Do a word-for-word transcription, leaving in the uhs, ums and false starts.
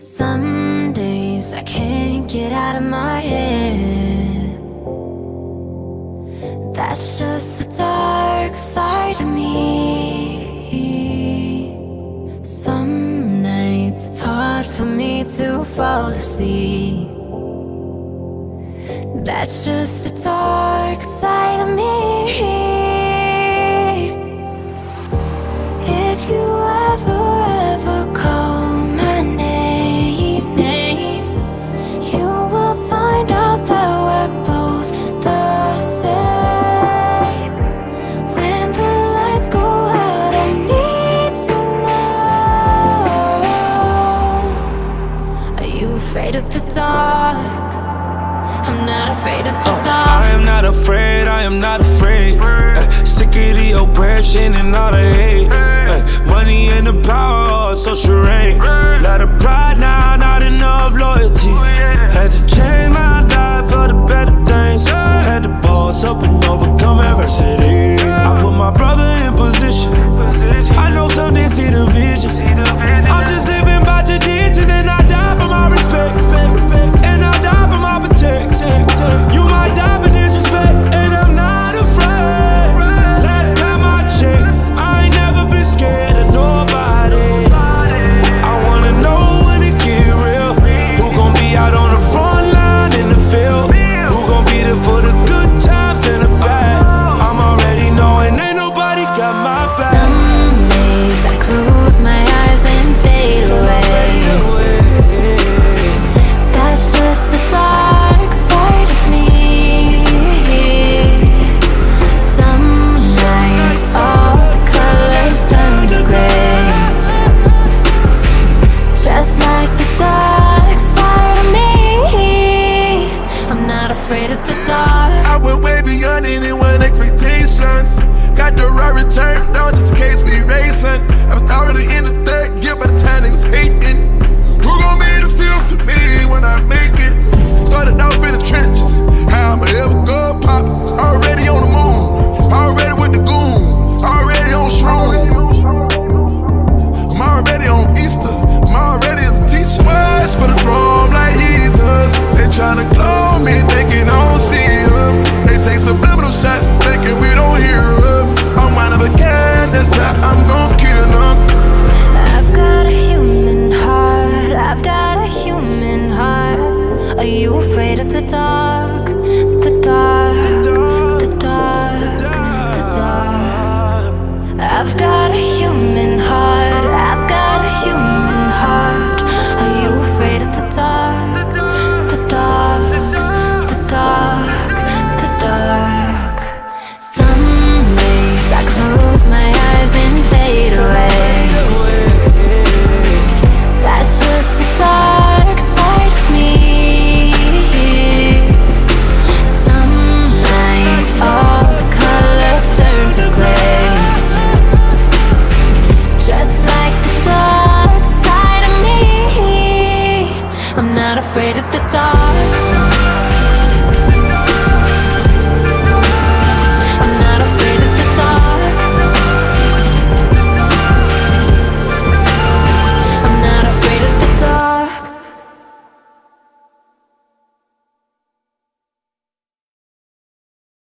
Some days I can't get out of my head. That's just the dark side of me. Some nights it's hard for me to fall asleep. That's just the dark side of me. If you ever, ever call my name, name, you will find out that we're both the same. When the lights go out, I need to know. Are you afraid of the dark? I'm not afraid of the dark. I am not afraid, I am not afraid. uh, Sick of the oppression and all the hate. uh, Money and the power, social reign. Lot of pride now, not enough loyalty. Had to change my life for the better things. Had to boss up and overcome adversity. I put my brother in position. I know someday see the vision. I'm just living by tradition, and I die for my respect. And I die for my protection. You might die for disrespect, and I'm not afraid. Last time I checked, I ain't never been scared of nobody. I wanna know when it get real. Who gon' be out on the front line in the field? Who gon' be there for the good times and the bad? I'm already knowing ain't nobody got my back. Some days I close my eyes and fade away. That's just the dark side of me. Some nights all the colors turn to gray. Just like the dark side of me. I'm not afraid of the dark. I went way beyond anyone's expectations. Got the right return, don't just case me racing.